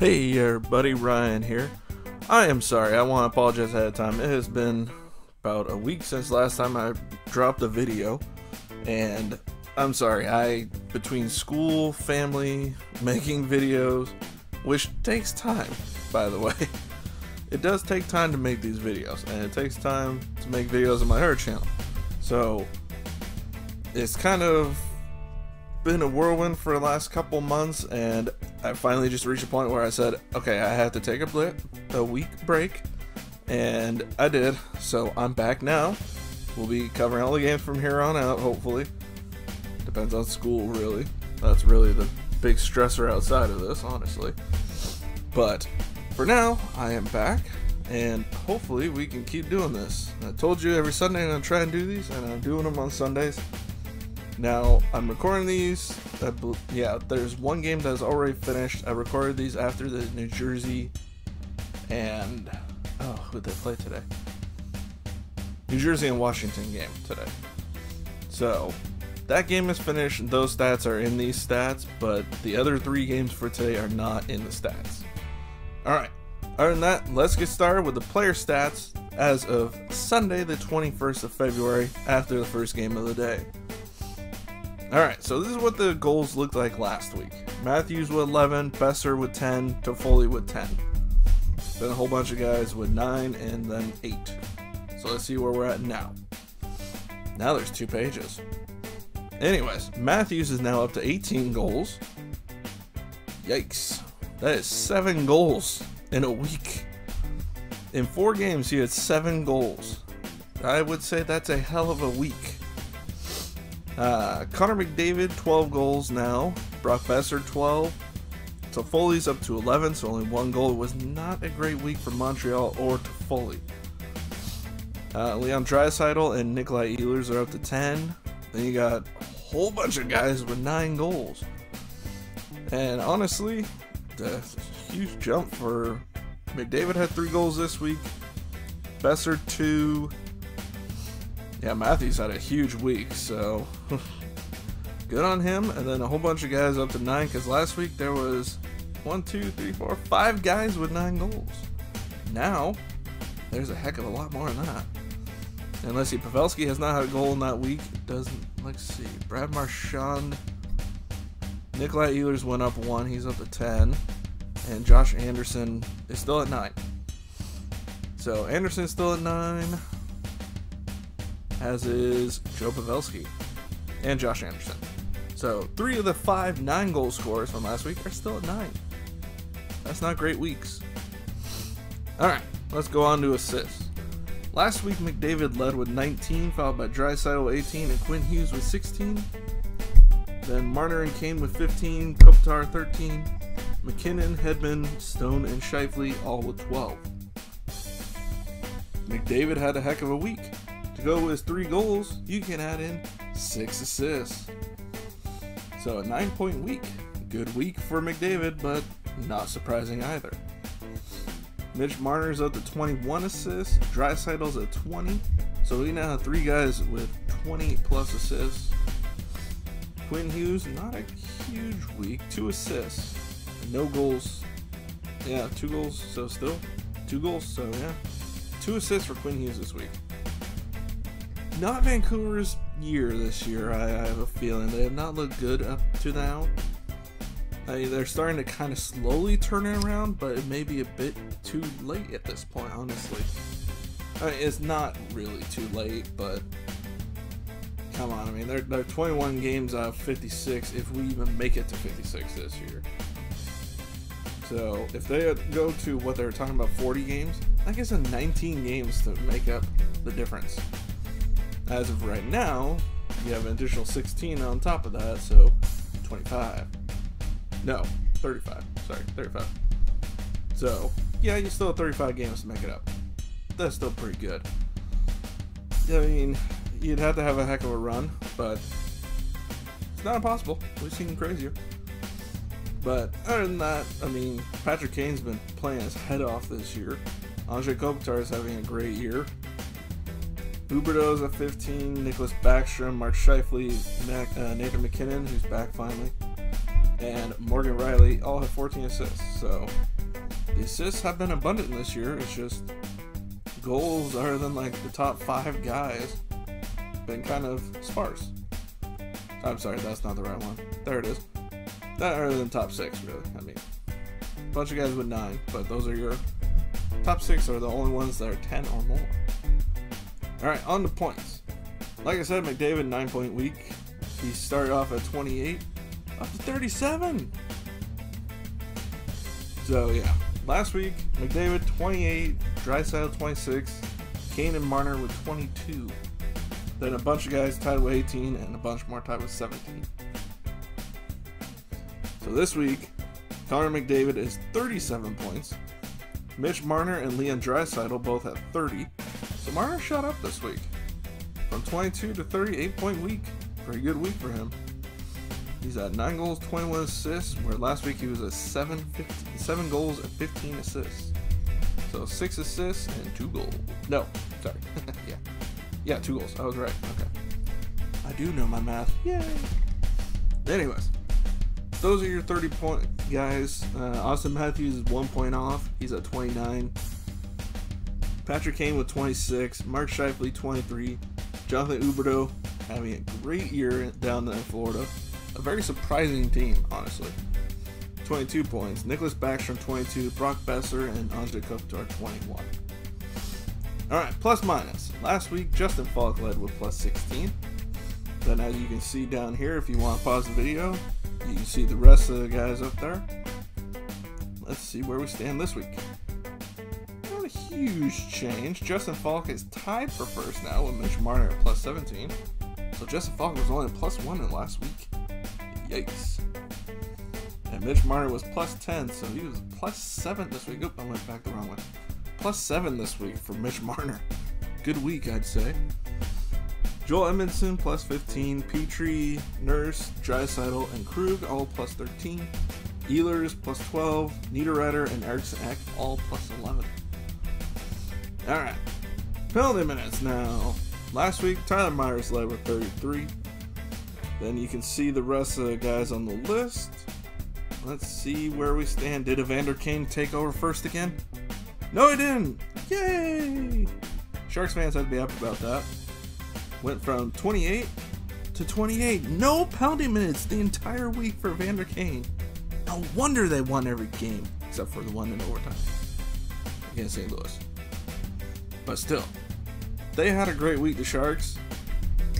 Hey everybody, Ryan here. I am sorry, I want to apologize ahead of time. It has been about a week since last time I dropped a video, and I'm sorry, between school, family, making videos, which takes time, by the way. It does take time to make these videos, and it takes time to make videos on my other channel. So, it's kind of been a whirlwind for the last couple months, and I finally just reached a point where I said, okay, I have to take a week break, and I did, so I'm back now. We'll be covering all the games from here on out, hopefully. Depends on school, really. That's really the big stressor outside of this, honestly. But for now, I am back, and hopefully we can keep doing this. I told you every Sunday I'm gonna try and do these, and I'm doing them on Sundays. Now, I'm recording these, yeah, there's one game that's already finished. I recorded these after the New Jersey and, who'd they play today? New Jersey and Washington game today. So, that game is finished, those stats are in these stats, but the other three games for today are not in the stats. Alright, other than that, let's get started with the player stats as of Sunday the 21st of February after the first game of the day. Alright, so this is what the goals looked like last week. Matthews with 11, Boeser with 10, Toffoli with 10. Then a whole bunch of guys with 9 and then 8. So let's see where we're at now. Now there's 2 pages. Anyways, Matthews is now up to 18 goals. Yikes. That is 7 goals in a week. In 4 games he had 7 goals. I would say that's a hell of a week. Connor McDavid, 12 goals now. Brock Boeser, 12. Toffoli's up to 11, so only 1 goal. It was not a great week for Montreal or Toffoli. Leon Draisaitl and Nikolaj Ehlers are up to 10. Then you got a whole bunch of guys with 9 goals. And honestly, that's a huge jump for... McDavid had 3 goals this week. Boeser, 2. Yeah, Matthews had a huge week, so good on him. And then a whole bunch of guys up to 9, because last week there was 5 guys with 9 goals. Now, there's a heck of a lot more than that. And let's see, Pavelski has not had a goal in that week. It doesn't, let's see, Brad Marchand, Nikolaj Ehlers went up 1, he's up to 10. And Josh Anderson is still at 9. So Anderson's still at 9. As is Joe Pavelski and Josh Anderson. So 3 of the 5 9-goal scorers from last week are still at 9. That's not great weeks. Alright, let's go on to assists. Last week McDavid led with 19, followed by Draisaitl with 18 and Quinn Hughes with 16. Then Marner and Kane with 15, Kopitar 13, McKinnon, Hedman, Stone and Scheifele all with 12. McDavid had a heck of a week. Go with 3 goals, you can add in 6 assists. So a 9-point week. Good week for McDavid, but not surprising either. Mitch Marner's up to 21 assists, Draisaitl's at 20, so we now have 3 guys with 20-plus assists. Quinn Hughes, not a huge week, 2 assists, no goals. Yeah, 2 goals, so still 2 goals, so yeah. 2 assists for Quinn Hughes this week. Not Vancouver's year this year, I have a feeling. They have not looked good up to now. I mean, they're starting to kind of slowly turn it around, but it may be a bit too late at this point, honestly. I mean, it's not really too late, but come on. I mean, they're 21 games out of 56 if we even make it to 56 this year. So if they go to what they were talking about, 40 games, I guess in 19 games to make up the difference. As of right now, you have an additional 16 on top of that, so 25. No, 35. Sorry, 35. So, yeah, you still have 35 games to make it up. That's still pretty good. I mean, you'd have to have a heck of a run, but it's not impossible. We've seen crazier. But other than that, I mean, Patrick Kane's been playing his head off this year. Anze Kopitar is having a great year. Huberdeau's at 15, Nicholas Backstrom, Mark Scheifele, Nathan McKinnon, who's back finally, and Morgan Riley all have 14 assists. So the assists have been abundant this year. It's just goals other than like the top five guys been kind of sparse. I'm sorry, that's not the right one. There it is. That other than top six, really. I mean, a bunch of guys with 9, but those are your top 6 are the only ones that are 10 or more. All right, on to points. Like I said, McDavid, 9-point week. He started off at 28, up to 37. So yeah, last week, McDavid 28, Draisaitl 26, Kane and Marner with 22. Then a bunch of guys tied with 18 and a bunch more tied with 17. So this week, Connor McDavid is 37 points. Mitch Marner and Leon Draisaitl both have 30. So Marner shot up this week. From 22 to 38 point week. Pretty good week for him. He's at 9 goals, 21 assists, where last week he was at 7 goals and 15 assists. So 6 assists and 2 goals. No, sorry. Yeah, 2 goals. I was right. Okay. I do know my math. Yay. Anyways, those are your 30 point guys. Auston Matthews is 1 point off. He's at 29. Patrick Kane with 26, Mark Scheifele 23, Jonathan Huberdeau having a great year down there in Florida. A very surprising team, honestly. 22 points, Nicholas Backstrom 22, Brock Boeser and Anze Kopitar 21. Alright, plus minus. Last week, Justin Falk led with plus 16. Then as you can see down here, if you want to pause the video, you can see the rest of the guys up there. Let's see where we stand this week. Huge change. Justin Falk is tied for first now with Mitch Marner at plus 17. So Justin Falk was only plus 1 in last week. Yikes. And Mitch Marner was plus 10, so he was plus 7 this week. Oop, I went back the wrong way. Plus 7 this week for Mitch Marner. Good week, I'd say. Joel Edmondson plus 15. Petrie, Nurse, Draisaitl, and Krug all plus 13. Ehlers plus 12. Niederreiter and Erickson Eck all plus 11. Alright, penalty minutes now. Last week, Tyler Myers led with 33. Then you can see the rest of the guys on the list. Let's see where we stand. Did Evander Kane take over first again? No, he didn't! Yay! Sharks fans had to be happy about that. Went from 28 to 28. No penalty minutes the entire week for Evander Kane. No wonder they won every game, except for the one in overtime against St. Louis. But still, they had a great week, the Sharks,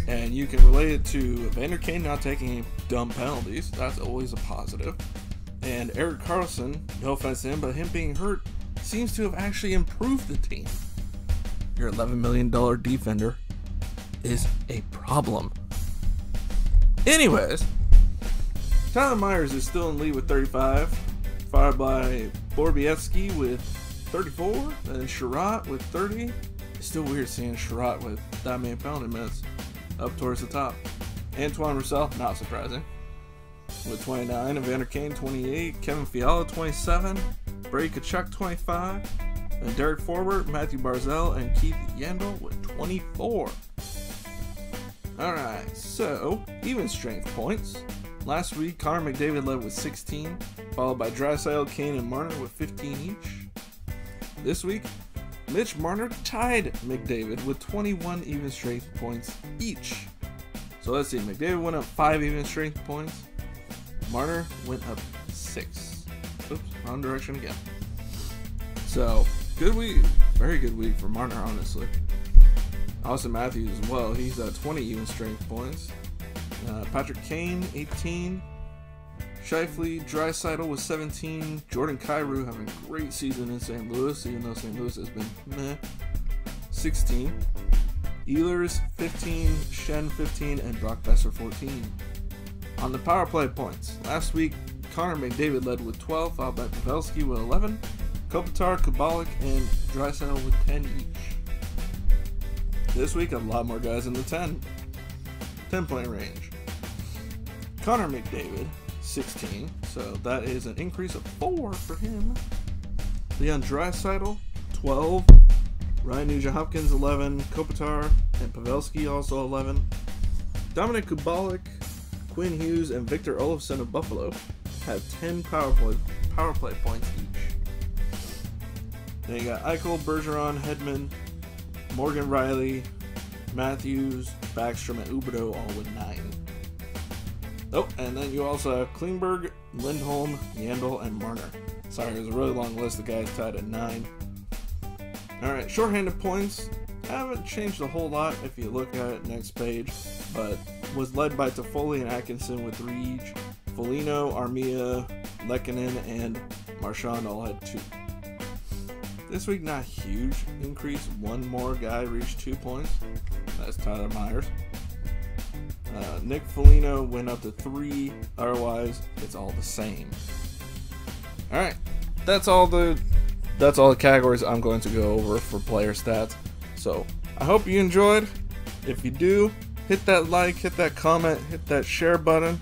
and you can relate it to Evander Kane not taking any dumb penalties. That's always a positive. And Erik Karlsson, no offense to him, but him being hurt seems to have actually improved the team. Your $11 million defender is a problem. Anyways, Tyler Myers is still in lead with 35, followed by Borbievsky with 34, and Sherratt with 30. It's still weird seeing Sherratt with that many penalty minutes up towards the top. Antoine Roussel, not surprising, with 29, Evander Kane 28, Kevin Fiala 27, Brady Tkachuk 25, and Derek Forbert, Matthew Barzal, and Keith Yandel with 24. Alright, so even strength points. Last week, Connor McDavid led with 16, followed by Draisaitl, Kane, and Marner with 15 each. This week, Mitch Marner tied McDavid with 21 even strength points each. So let's see, McDavid went up 5 even strength points. Marner went up 6. Oops, wrong direction again. So, good week. Very good week for Marner, honestly. Auston Matthews as well. He's at 20 even strength points. Patrick Kane, 18. Scheifele, Draisaitl with 17, Jordan Kyrou having a great season in St. Louis, even though St. Louis has been meh, 16, Ehlers 15, Schenn 15, and Brock Boeser 14. On the power play points, last week Connor McDavid led with 12, followed by Pavelski with 11, Kopitar, Kubalik, and Draisaitl with 10 each. This week a lot more guys in the 10 point range. Connor McDavid 16, so that is an increase of 4 for him. Leon Draisaitl 12, Ryan Nugent-Hopkins 11, Kopitar and Pavelski also 11, Dominic Kubalik, Quinn Hughes, and Victor Olofsson of Buffalo have 10 power play points each. Then you got Eichel, Bergeron, Hedman, Morgan Riley, Matthews, Backstrom, and Huberdeau all with 9. Oh, and then you also have Klingberg, Lindholm, Yandel, and Marner. Sorry, it was a really long list of guys tied at 9. Alright, shorthanded points. Haven't changed a whole lot if you look at it next page, but was led by Toffoli and Atkinson with 3 each. Foligno, Armia, Lehkonen, and Marchand all had 2. This week, not huge increase. One more guy reached 2 points. That's Tyler Myers. Nick Foligno went up to 3. Otherwise, it's all the same. All right, that's all the categories I'm going to go over for player stats. So I hope you enjoyed. If you do, hit that like, hit that comment, hit that share button,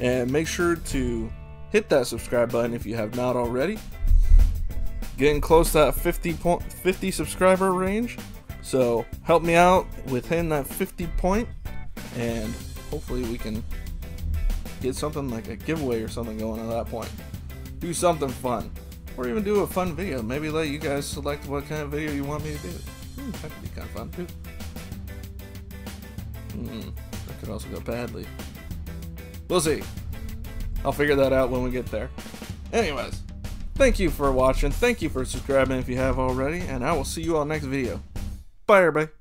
and make sure to hit that subscribe button if you have not already. Getting close to that 50 subscriber range, so help me out within that 50 point, and hopefully we can get something like a giveaway or something going at that point. Do something fun, or even do a fun video. Maybe let you guys select what kind of video you want me to do. That could be kind of fun too. That could also go badly. We'll see. I'll figure that out when we get there. Anyways, thank you for watching. Thank you for subscribing if you have already. And I will see you all next video. Bye, everybody.